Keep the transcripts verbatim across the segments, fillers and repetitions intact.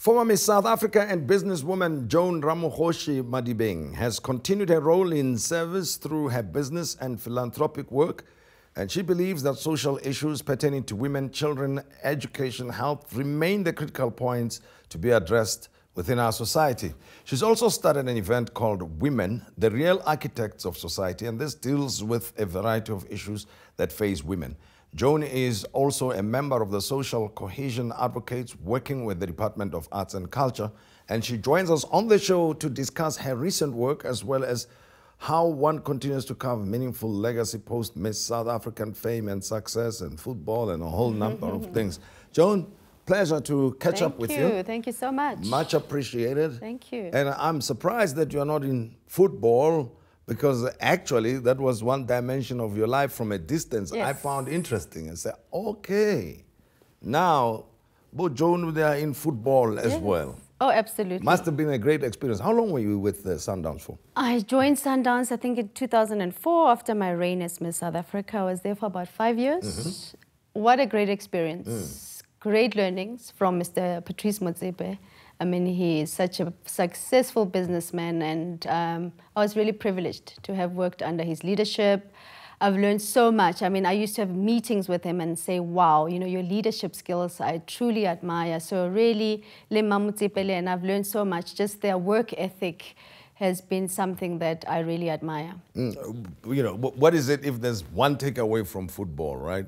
Former Miss South Africa and businesswoman Joan Ramuhoshi Madibeng has continued her role in service through her business and philanthropic work, and she believes that social issues pertaining to women, children, education, health remain the critical points to be addressed within our society. She's also started an event called Women, the Real Architects of Society, and this deals with a variety of issues that face women. Joan is also a member of the Social Cohesion Advocates working with the Department of Arts and Culture, and she joins us on the show to discuss her recent work as well as how one continues to carve meaningful legacy post Miss South African fame and success and football and a whole number of things. Joan, pleasure to catch Thank up with you. you. Thank you so much. Much appreciated. Thank you. And I'm surprised that you're not in football, because actually that was one dimension of your life from a distance. Yes. I found interesting and said, okay, now both Joan, they are in football as yes. well. Oh, absolutely. Must have been a great experience. How long were you with uh, Sundowns for? I joined Sundowns, I think, in two thousand four after my reign as Miss South Africa. I was there for about five years. Mm-hmm. What a great experience. Mm. Great learnings from Mister Patrice Motsepe. I mean, he is such a successful businessman, and um, I was really privileged to have worked under his leadership. I've learned so much. I mean, I used to have meetings with him and say, wow, you know, your leadership skills I truly admire. So really, and I've learned so much. Just their work ethic has been something that I really admire. Mm, you know, what is it if there's one takeaway from football, right?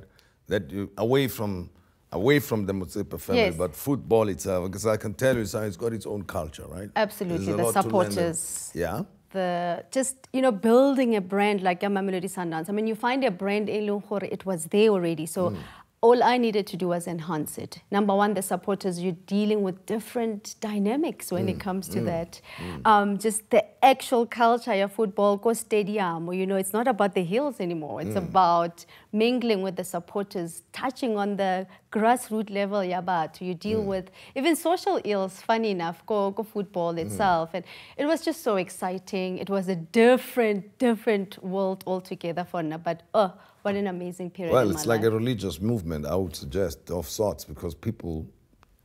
That you, away from... Away from the Motsepe family, yes. but football itself, because I can tell you, it's got its own culture, right? Absolutely, the supporters. Yeah. The just, you know, building a brand like Mamelodi Sundowns. I mean, you find a brand, it was there already, so mm. all I needed to do was enhance it. Number one, the supporters, you're dealing with different dynamics when mm. it comes to mm. that. Mm. Um, just the actual culture, your football, go stadium, you know, it's not about the hills anymore. It's mm. about mingling with the supporters, touching on the grassroots level, yabat. You deal mm. with even social ills, funny enough, go, go football itself. Mm. And it was just so exciting. It was a different, different world altogether for Nna, but oh, what an amazing period. Well, it's like life. A religious movement, I would suggest, of sorts, because people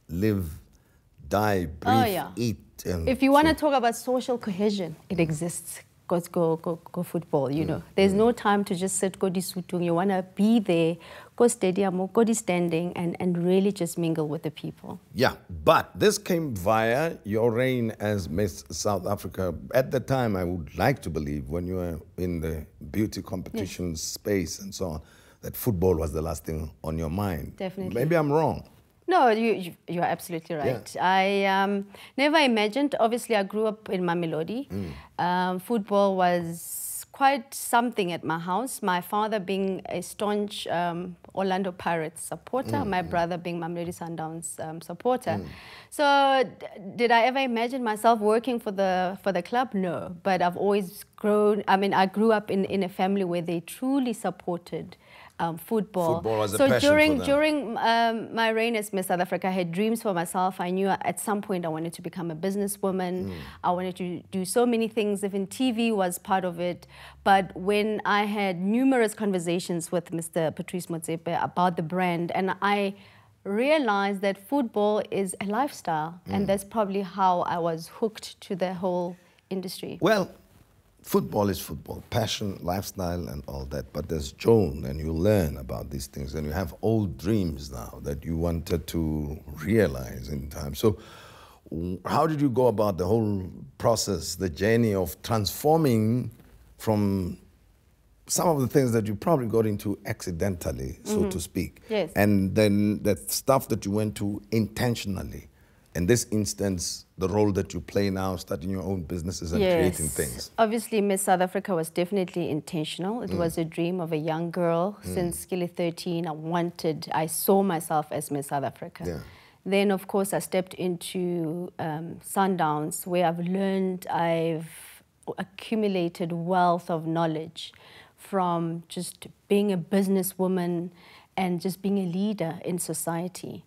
live, die, breathe, oh, yeah. eat. And if you want to talk about social cohesion, it mm. exists. Go, go, go, go football, you mm. know. There's mm. no time to just sit, go di sutung. You want to be there, go stadium, go di standing, and, and really just mingle with the people. Yeah, but this came via your reign as Miss South Africa. At the time, I would like to believe, when you were in the beauty competition yes. space and so on, that football was the last thing on your mind. Definitely. Maybe I'm wrong. No, you, you, you're absolutely right. Yeah. I um, never imagined, obviously I grew up in Mamelodi. Mm. Um, football was quite something at my house. My father being a staunch um, Orlando Pirates supporter, mm. my brother being Mamelodi Sundowns um, supporter. Mm. So did I ever imagine myself working for the, for the club? No, but I've always grown, I mean, I grew up in, in a family where they truly supported Um, football. Football was a passion for them. So during during um, my reign as Miss South Africa, I had dreams for myself. I knew at some point I wanted to become a businesswoman. Mm. I wanted to do so many things. Even T V was part of it. But when I had numerous conversations with Mister Patrice Motsepe about the brand, and I realized that football is a lifestyle, mm. and that's probably how I was hooked to the whole industry. Well. Football is football, passion, lifestyle, and all that. But there's Joan, and you learn about these things, and you have old dreams now that you wanted to realize in time. So how did you go about the whole process, the journey of transforming from some of the things that you probably got into accidentally, so mm-hmm. to speak, yes. and then the stuff that you went to intentionally? In this instance, the role that you play now, starting your own businesses and yes. creating things. Obviously, Miss South Africa was definitely intentional. It mm. was a dream of a young girl. Mm. Since Skilly thirteen, I wanted, I saw myself as Miss South Africa. Yeah. Then, of course, I stepped into um, Sundowns, where I've learned, I've accumulated wealth of knowledge from just being a businesswoman and just being a leader in society.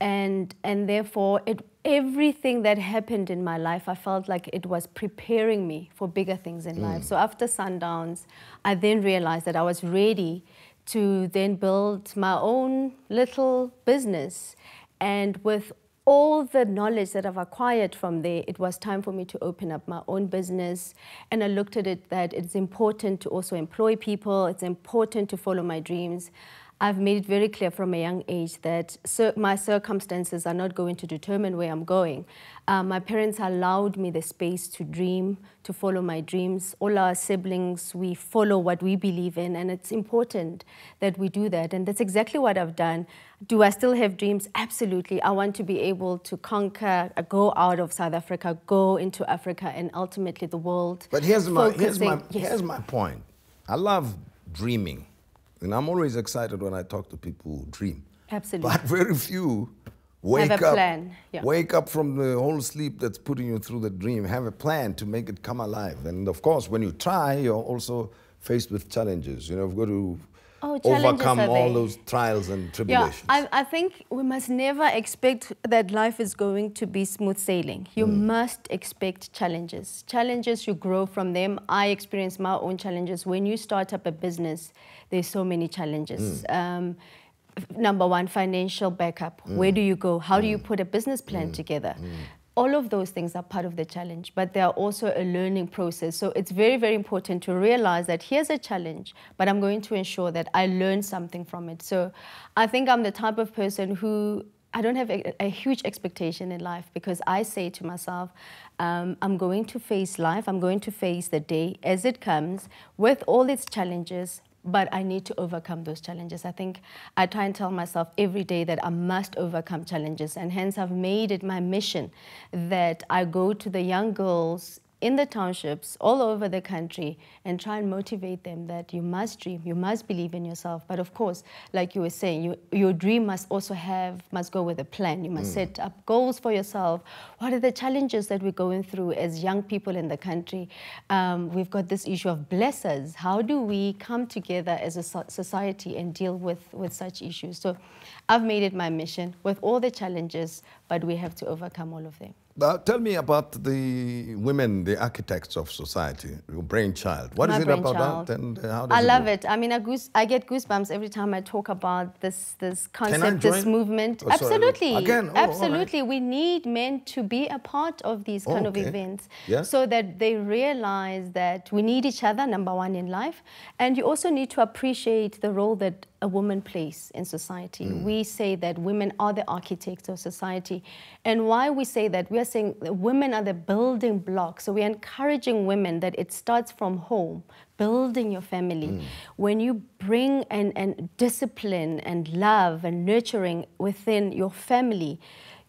And, and therefore, it, everything that happened in my life, I felt like it was preparing me for bigger things in mm. life. So after Sundowns, I then realized that I was ready to then build my own little business. And with all the knowledge that I've acquired from there, it was time for me to open up my own business. And I looked at it that it's important to also employ people. It's important to follow my dreams. I've made it very clear from a young age that my circumstances are not going to determine where I'm going. Uh, my parents allowed me the space to dream, to follow my dreams. All our siblings, we follow what we believe in, and it's important that we do that. And that's exactly what I've done. Do I still have dreams? Absolutely. I want to be able to conquer, go out of South Africa, go into Africa, and ultimately the world. But here's my, here's my, yes. here's my point. I love dreaming. And I'm always excited when I talk to people who dream. Absolutely. But very few wake have a up, plan. Yeah. wake up from the whole sleep that's putting you through the dream, have a plan to make it come alive. And of course, when you try, you're also faced with challenges. You know, you've got to Oh, overcome all those trials and tribulations. Yeah, I, I think we must never expect that life is going to be smooth sailing. You mm. must expect challenges. Challenges, you grow from them. I experienced my own challenges. When you start up a business, there's so many challenges. Mm. Um, number one, financial backup. Mm. Where do you go? How mm. do you put a business plan mm. together? Mm. All of those things are part of the challenge, but they are also a learning process. So it's very, very important to realize that here's a challenge, but I'm going to ensure that I learn something from it. So I think I'm the type of person who, I don't have a, a huge expectation in life, because I say to myself, um, I'm going to face life, I'm going to face the day as it comes with all its challenges, but I need to overcome those challenges. I think I try and tell myself every day that I must overcome challenges, and hence I've made it my mission that I go to the young girls in the townships all over the country and try and motivate them that you must dream, you must believe in yourself. But of course, like you were saying, you, your dream must also have, must go with a plan. You must mm. set up goals for yourself. What are the challenges that we're going through as young people in the country? Um, we've got this issue of blessers. How do we come together as a so society and deal with, with such issues? So I've made it my mission with all the challenges, but we have to overcome all of them. Now, tell me about the Women, the Architects of Society, your brainchild. What My is it about that, and how does I it love work? it. I mean, I, goose, I get goosebumps every time I talk about this, this concept, this movement. Oh, Absolutely. Again? Oh, Absolutely. Right. We need men to be a part of these kind oh, okay. of events yeah. so that they realize that we need each other, number one, in life. And you also need to appreciate the role that a woman plays in society. Mm. We say that women are the architects of society. And why we say that, we are saying that women are the building blocks. So we're encouraging women that it starts from home, building your family. Mm. When you bring and, and discipline and love and nurturing within your family,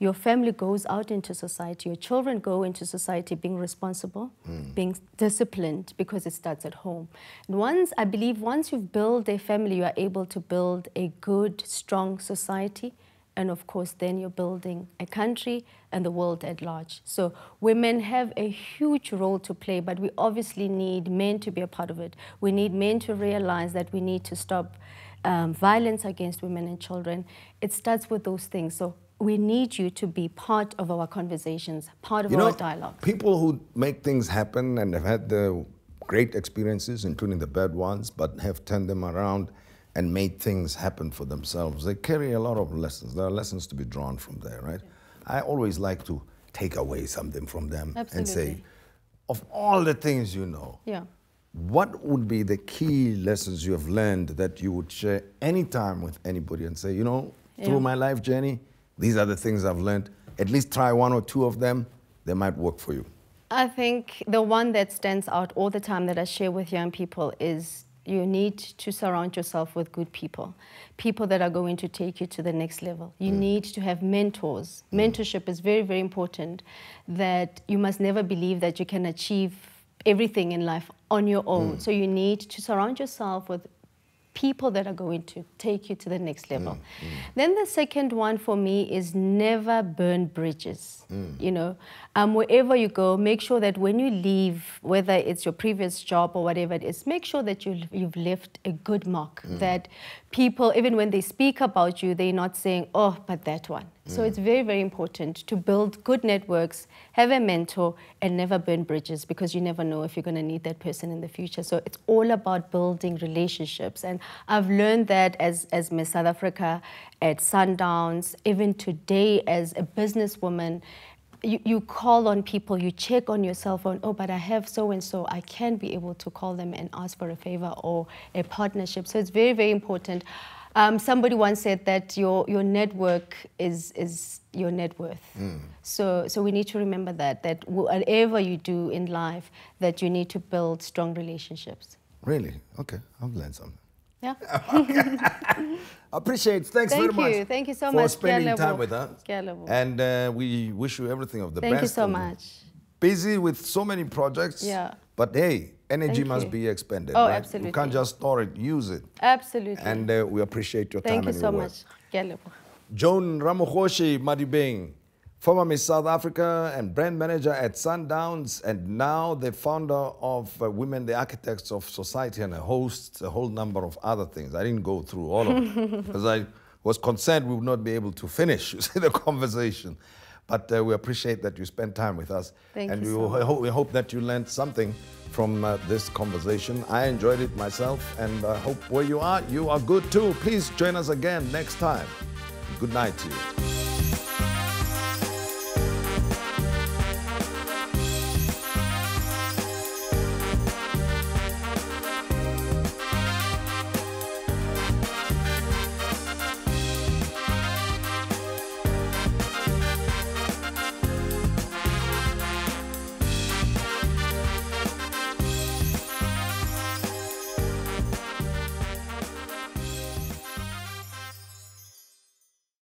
your family goes out into society, your children go into society being responsible, mm. being disciplined, because it starts at home. And once, I believe, once you've built a family, you are able to build a good, strong society. And of course, then you're building a country and the world at large. So women have a huge role to play, but we obviously need men to be a part of it. We need men to realize that we need to stop um, violence against women and children. It starts with those things. So we need you to be part of our conversations, part of you know, our dialogue. People who make things happen and have had the great experiences, including the bad ones, but have turned them around and made things happen for themselves, they carry a lot of lessons. There are lessons to be drawn from there, right? I always like to take away something from them Absolutely. and say, of all the things you know, yeah. what would be the key lessons you have learned that you would share anytime with anybody and say, you know, through yeah. my life journey, these are the things I've learned. At least try one or two of them. They might work for you. I think the one that stands out all the time that I share with young people is you need to surround yourself with good people, people that are going to take you to the next level. You mm. need to have mentors. Mm. Mentorship is very, very important, that you must never believe that you can achieve everything in life on your own. Mm. So you need to surround yourself with people that are going to take you to the next level. Mm, mm. Then the second one for me is never burn bridges. Mm. You know, um, wherever you go, make sure that when you leave, whether it's your previous job or whatever it is, make sure that you, you've left a good mark. Mm. That people, even when they speak about you, they're not saying, oh, but that one. Mm. So it's very, very important to build good networks, have a mentor, and never burn bridges, because you never know if you're going to need that person in the future. So it's all about building relationships. And I've learned that as, as Miss South Africa, at Sundowns, even today as a businesswoman, You, you call on people, you check on your cell phone, oh, but I have so-and-so, I can be able to call them and ask for a favor or a partnership. So it's very, very important. Um, somebody once said that your, your network is, is your net worth. Mm. So, so we need to remember that, that whatever you do in life, that you need to build strong relationships. Really? Okay, I've learned something. Yeah. Appreciate it. Thanks Thank very much. Thank you. Thank you so for much for spending time with us. And uh, we wish you everything of the Thank best. Thank you so and much. Busy with so many projects. Yeah. But hey, energy Thank must you. be expended. Oh, right? Absolutely. You can't just store it. Use it. Absolutely. And uh, we appreciate your Thank time. Thank you so much. Joan Ramuhoshi Madibeng, former Miss South Africa and brand manager at Sundowns, and now the founder of uh, Women, the Architects of Society, and a host, a whole number of other things. I didn't go through all of it, because I was concerned we would not be able to finish the conversation. But uh, we appreciate that you spent time with us. Thank and you we, so will, ho we hope that you learned something from uh, this conversation. I enjoyed it myself, and I hope where you are, you are good too. Please join us again next time. Good night to you.